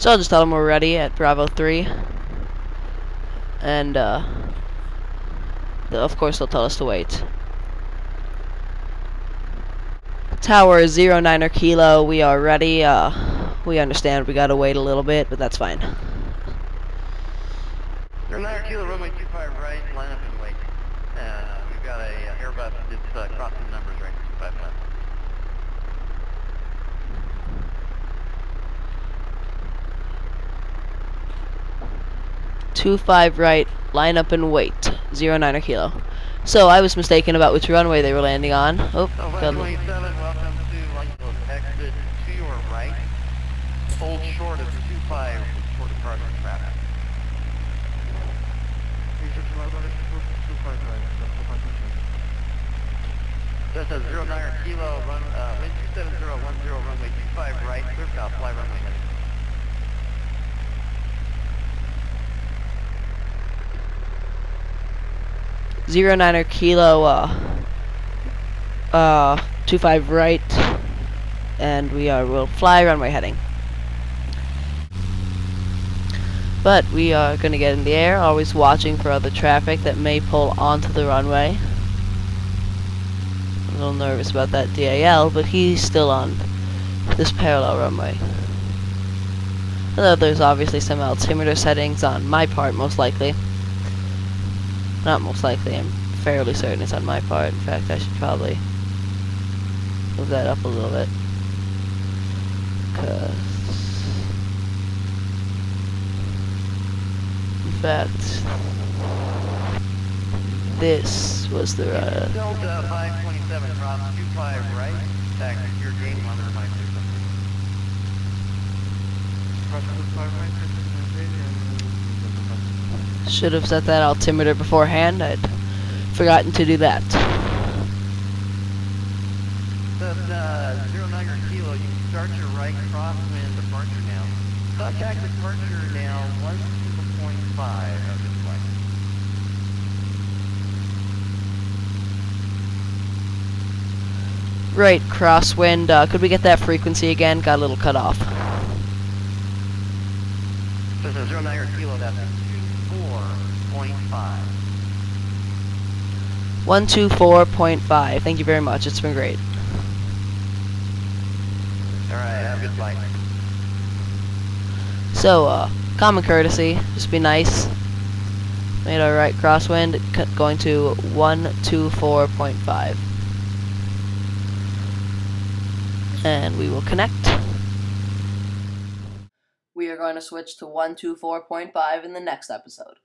So I'll just tell them we're ready at Bravo 3. And, of course they'll tell us to wait. Tower 09er Kilo, we are ready. We understand we gotta wait a little bit, but that's fine. 09er Kilo, runway 25 right, line up and wait. We've got a Airbus that's crossing numbers right now, 25 left. Right, line up and wait. 09er Kilo. So I was mistaken about which runway they were landing on. Oh, welcome to exit to your right. Hold short of 25 for departure traffic. Just as 09er Kilo, run wind 27010, runway 25 right, clear south, fly runway heading. Zero 09er Kilo, 25 right, and we are will fly runway heading. But we are going to get in the air, always watching for other traffic that may pull onto the runway. I'm a little nervous about that DAL, but he's still on this parallel runway. Although there's obviously some altimeter settings on my part, most likely. Not most likely, I'm fairly certain it's on my part. In fact, I should probably move that up a little bit. Because, in fact, this was the right. Delta 527, drop 25 right. Tack, your game on the runway. Should have set that altimeter beforehand. I'd forgotten to do that. That's 09er Kilo. You can start your right crosswind departure now. Contact departure now 1.5 of this flight. Right crosswind. Could we get that frequency again? Got a little cut off. This is 09er Kilo. That's 4.5. 124.5. Thank you very much. It's been great. All right. Have a good flight. So, common courtesy. Just be nice. Made our right crosswind going to 124.5, and we will connect. We are going to switch to 124.5 in the next episode.